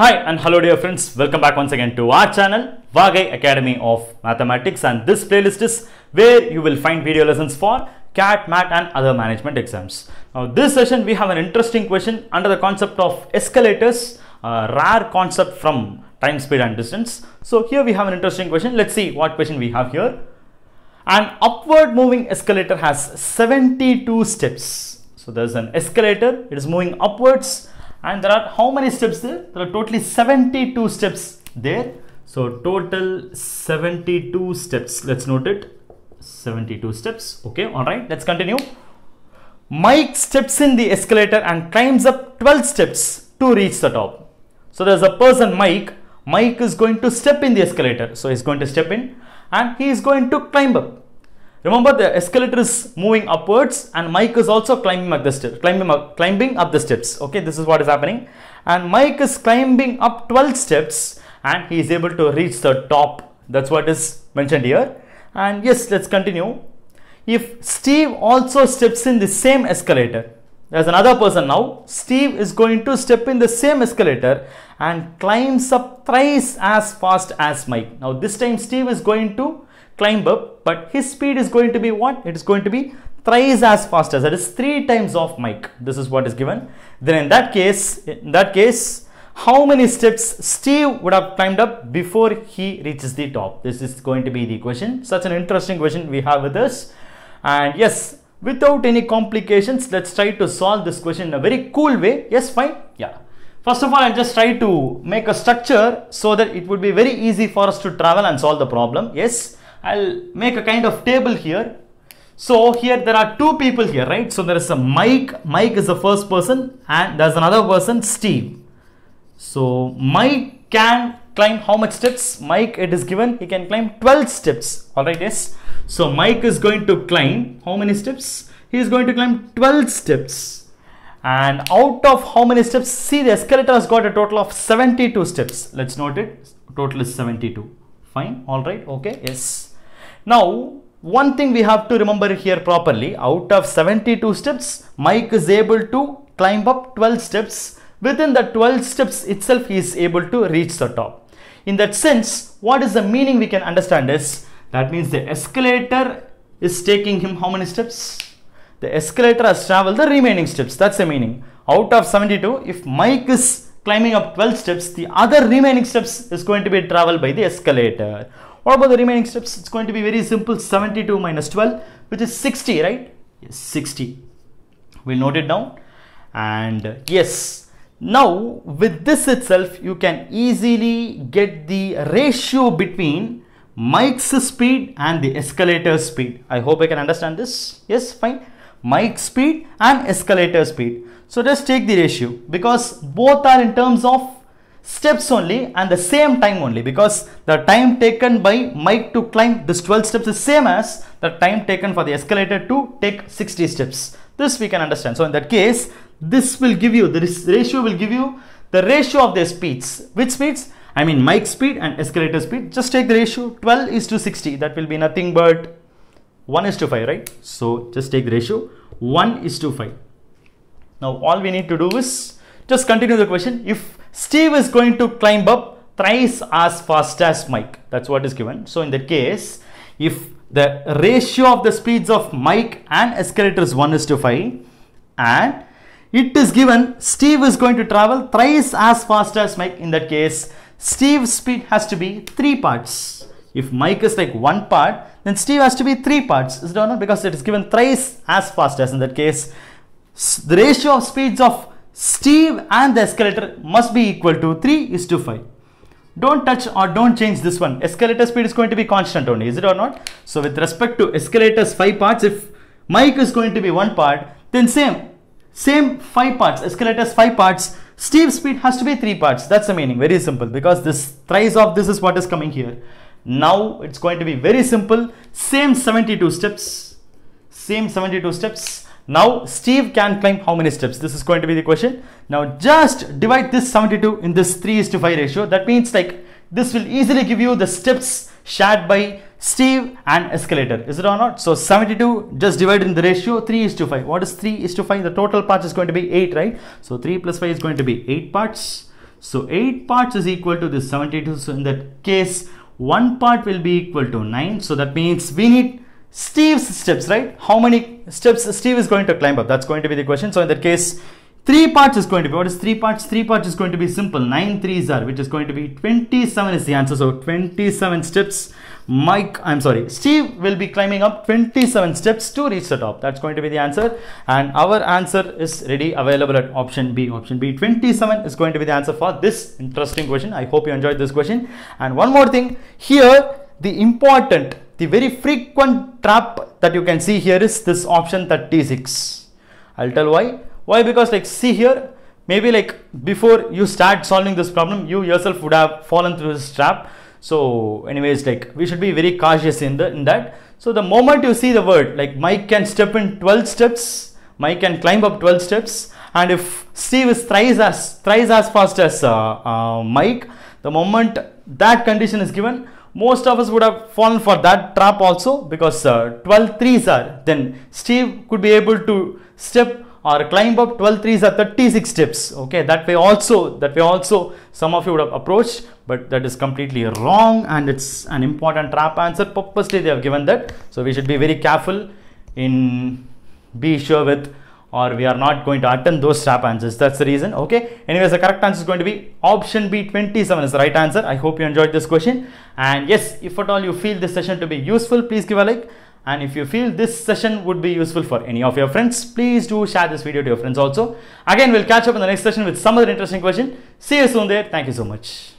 Hi and hello dear friends, welcome back once again to our channel VAAGAI Academy of Mathematics, and this playlist is where you will find video lessons for CAT, MAT and other management exams. Now this session we have an interesting question under the concept of escalators, a rare concept from time, speed and distance. So here we have an interesting question. Let's see what question we have here. An upward moving escalator has 72 steps. So there is an escalator, it is moving upwards. And there are how many steps there? There are totally 72 steps there. So total 72 steps. Let's note it. 72 steps. Okay. All right. Let's continue. Mike steps in the escalator and climbs up 12 steps to reach the top. So there's a person, Mike. Mike is going to step in the escalator. So he's going to step in and he is going to climb up. Remember, the escalator is moving upwards and Mike is also climbing up the steps, climbing up the steps. Okay, this is what is happening. And Mike is climbing up 12 steps and he is able to reach the top. That's what is mentioned here. And yes, let's continue. If Steve also steps in the same escalator, there's another person now. Steve is going to step in the same escalator and climbs up thrice as fast as Mike. Now this time Steve is going to climb up, but his speed is going to be what? It is going to be thrice as fast as, that is 3 times of Mike. This is what is given. Then in that case, how many steps Steve would have climbed up before he reaches the top? This is going to be the question. Such an interesting question we have with us. And yes, without any complications, let's try to solve this question in a very cool way. Yes, fine. Yeah. First of all, I'll just try to make a structure so that it would be very easy for us to travel and solve the problem. Yes. I'll make a kind of table here. So here there are two people here, right? So there is a Mike. Mike is the first person and there's another person, Steve. So Mike can climb how much steps? Mike, it is given, he can climb 12 steps. All right, yes. So Mike is going to climb how many steps? He is going to climb 12 steps. And out of how many steps? See, the escalator has got a total of 72 steps. Let's note it. Total is 72. Fine. All right. Okay. Yes. Now, one thing we have to remember here properly, out of 72 steps, Mike is able to climb up 12 steps. Within the 12 steps itself, he is able to reach the top. In that sense, what is the meaning we can understand is, that means the escalator is taking him how many steps? The escalator has traveled the remaining steps. That's the meaning. Out of 72, if Mike is climbing up 12 steps, the other remaining steps is going to be traveled by the escalator. What about the remaining steps? It's going to be very simple. 72 minus 12, which is 60, right? Yes, 60. We'll note it down. And yes, now with this itself, you can easily get the ratio between Mike's speed and the escalator speed. I hope I can understand this. Yes, fine. Mike's speed and escalator speed. So just take the ratio because both are in terms of steps only and the same time only, because the time taken by Mike to climb this 12 steps is same as the time taken for the escalator to take 60 steps. This we can understand. So in that case, this will give you, this ratio will give you the ratio of their speeds. Which speeds? I mean Mike's speed and escalator speed. Just take the ratio 12 is to 60. That will be nothing but 1 is to 5, right? So just take the ratio 1 is to 5. Now all we need to do is just continue the question. If Steve is going to climb up thrice as fast as Mike, that's what is given. So in that case, if the ratio of the speeds of Mike and escalator is 1 is to 5, and it is given Steve is going to travel thrice as fast as Mike, in that case, Steve's speed has to be 3 parts. If Mike is like 1 part, then Steve has to be 3 parts. Is it or not? Because it is given thrice as fast as. In that case, the ratio of speeds of Steve and the escalator must be equal to 3 is to 5. Don't touch or don't change this one. Escalator speed is going to be constant only, is it or not? So with respect to escalator's 5 parts, if Mike is going to be 1 part, then same 5 parts, escalator's 5 parts, Steve's speed has to be 3 parts. That's the meaning. Very simple, because this thrice of this is what is coming here. Now it's going to be very simple. Same 72 steps. Now Steve can climb how many steps? This is going to be the question. Now just divide this 72 in this 3 is to 5 ratio. That means like this will easily give you the steps shared by Steve and escalator. Is it or not? So 72 just divided in the ratio 3 is to 5. What is 3 is to 5? The total parts is going to be 8, right? So 3 plus 5 is going to be 8 parts. So 8 parts is equal to this 72. So in that case, one part will be equal to 9. So that means we need Steve's steps, right? How many steps Steve is going to climb up? That's going to be the question. So in that case, 3 parts is going to be, what is 3 parts? 3 parts is going to be simple. 9 3s are, which is going to be 27 is the answer. So 27 steps, Steve will be climbing up 27 steps to reach the top. That's going to be the answer. And our answer is ready, available at option B. Option B, 27 is going to be the answer for this interesting question. I hope you enjoyed this question. And one more thing here, the very frequent trap that you can see here is this option 36. I'll tell why. Why? Because like see here, maybe like before you start solving this problem, you yourself would have fallen through this trap. So anyways, like we should be very cautious in that. So the moment you see the word like Mike can step in 12 steps, Mike can climb up 12 steps, and if Steve is thrice as fast as Mike, the moment that condition is given, most of us would have fallen for that trap also, because 12 threes are, then Steve could be able to step or climb up 12 threes are 36 steps. Okay, that way also some of you would have approached, but that is completely wrong and it's an important trap answer. Purposely they have given that, so we should be very careful in be sure with, or we are not going to attempt those trap answers. That's the reason. Okay, anyways, the correct answer is going to be option B. 27 is the right answer. I hope you enjoyed this question, and yes, if at all you feel this session to be useful, please give a like. And if you feel this session would be useful for any of your friends, please do share this video to your friends also. Again, we'll catch up in the next session with some other interesting question. See you soon there. Thank you so much.